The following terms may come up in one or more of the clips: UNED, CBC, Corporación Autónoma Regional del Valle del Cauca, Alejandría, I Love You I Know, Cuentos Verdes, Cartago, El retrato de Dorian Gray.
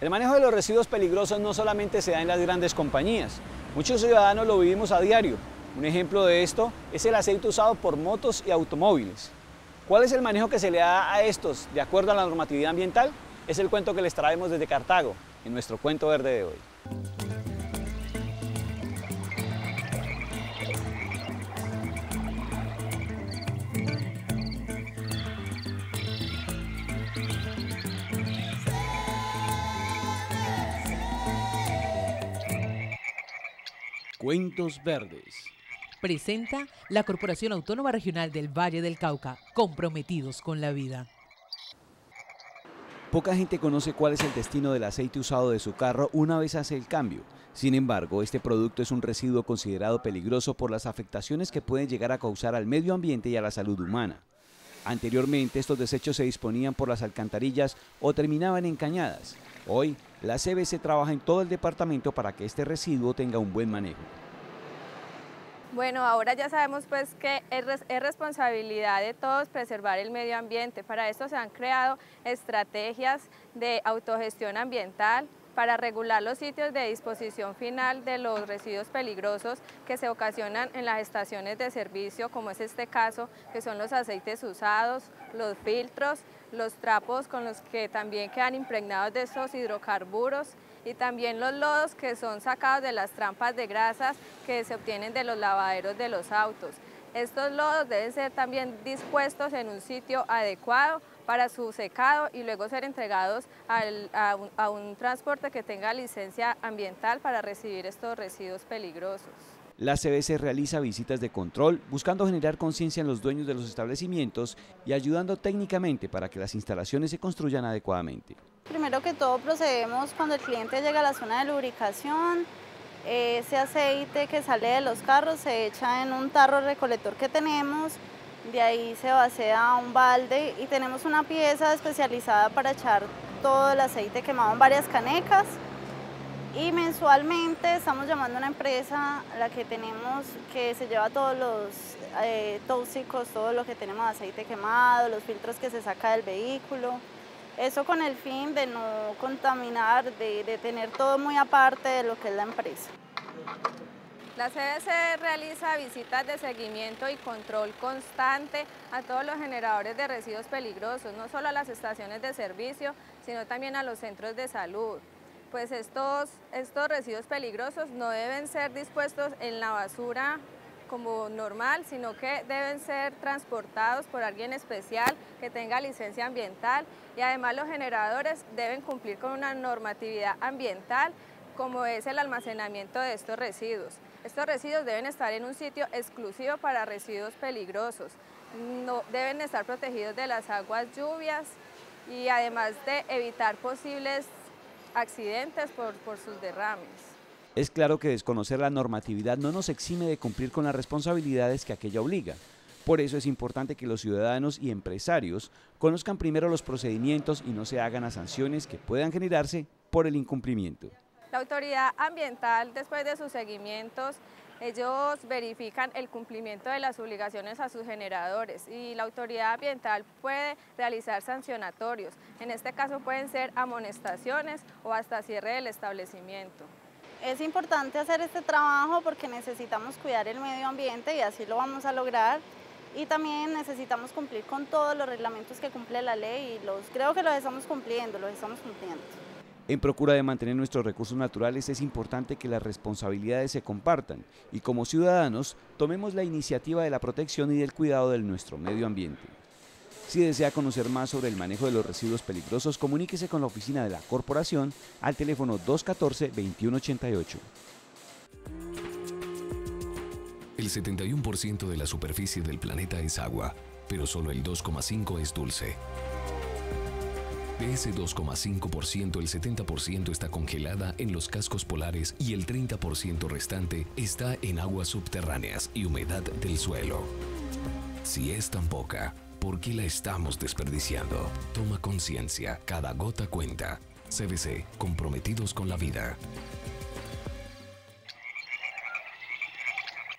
El manejo de los residuos peligrosos no solamente se da en las grandes compañías, muchos ciudadanos lo vivimos a diario. Un ejemplo de esto es el aceite usado por motos y automóviles. ¿Cuál es el manejo que se le da a estos de acuerdo a la normatividad ambiental? Es el cuento que les traemos desde Cartago, en nuestro Cuento Verde de hoy. Cuentos Verdes. Presenta la Corporación Autónoma Regional del Valle del Cauca, comprometidos con la vida. Poca gente conoce cuál es el destino del aceite usado de su carro una vez hace el cambio. Sin embargo, este producto es un residuo considerado peligroso por las afectaciones que pueden llegar a causar al medio ambiente y a la salud humana. Anteriormente, estos desechos se disponían por las alcantarillas o terminaban en cañadas. Hoy, la CBC trabaja en todo el departamento para que este residuo tenga un buen manejo. Bueno, ahora ya sabemos pues que es responsabilidad de todos preservar el medio ambiente. Para esto se han creado estrategias de autogestión ambiental para regular los sitios de disposición final de los residuos peligrosos que se ocasionan en las estaciones de servicio, como es este caso, que son los aceites usados, los filtros, los trapos con los que también quedan impregnados de esos hidrocarburos y también los lodos que son sacados de las trampas de grasas que se obtienen de los lavaderos de los autos. Estos lodos deben ser también dispuestos en un sitio adecuado para su secado y luego ser entregados a un transporte que tenga licencia ambiental para recibir estos residuos peligrosos. La CBC realiza visitas de control buscando generar conciencia en los dueños de los establecimientos y ayudando técnicamente para que las instalaciones se construyan adecuadamente. Primero que todo procedemos cuando el cliente llega a la zona de lubricación. Ese aceite que sale de los carros se echa en un tarro recolector que tenemos, de ahí se vacía un balde y tenemos una pieza especializada para echar todo el aceite quemado en varias canecas. Y mensualmente estamos llamando a una empresa, la que tenemos, que se lleva todos los tóxicos, todo lo que tenemos de aceite quemado, los filtros que se saca del vehículo. Eso con el fin de no contaminar, de tener todo muy aparte de lo que es la empresa. La CBC realiza visitas de seguimiento y control constante a todos los generadores de residuos peligrosos, no solo a las estaciones de servicio, sino también a los centros de salud. Pues estos residuos peligrosos no deben ser dispuestos en la basura como normal, sino que deben ser transportados por alguien especial que tenga licencia ambiental, y además los generadores deben cumplir con una normatividad ambiental como es el almacenamiento de estos residuos. Estos residuos deben estar en un sitio exclusivo para residuos peligrosos, no deben estar protegidos de las aguas lluvias y además de evitar posibles accidentes por sus derrames. Es claro que desconocer la normatividad no nos exime de cumplir con las responsabilidades que aquella obliga. Por eso es importante que los ciudadanos y empresarios conozcan primero los procedimientos y no se hagan a sanciones que puedan generarse por el incumplimiento. La autoridad ambiental, después de sus seguimientos, ellos verifican el cumplimiento de las obligaciones a sus generadores y la autoridad ambiental puede realizar sancionatorios. En este caso pueden ser amonestaciones o hasta cierre del establecimiento. Es importante hacer este trabajo porque necesitamos cuidar el medio ambiente y así lo vamos a lograr. Y también necesitamos cumplir con todos los reglamentos que cumple la ley y creo que los estamos cumpliendo. En procura de mantener nuestros recursos naturales es importante que las responsabilidades se compartan y como ciudadanos tomemos la iniciativa de la protección y del cuidado de nuestro medio ambiente. Si desea conocer más sobre el manejo de los residuos peligrosos, comuníquese con la oficina de la corporación al teléfono 214-2188. El 71% de la superficie del planeta es agua, pero solo el 2,5% es dulce. De ese 2,5%, el 70% está congelada en los cascos polares y el 30% restante está en aguas subterráneas y humedad del suelo. Si es tan poca, ¿por qué la estamos desperdiciando? Toma conciencia, cada gota cuenta. CBC, comprometidos con la vida.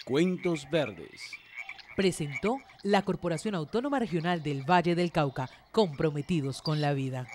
Cuentos Verdes. Presentó la Corporación Autónoma Regional del Valle del Cauca, comprometidos con la vida.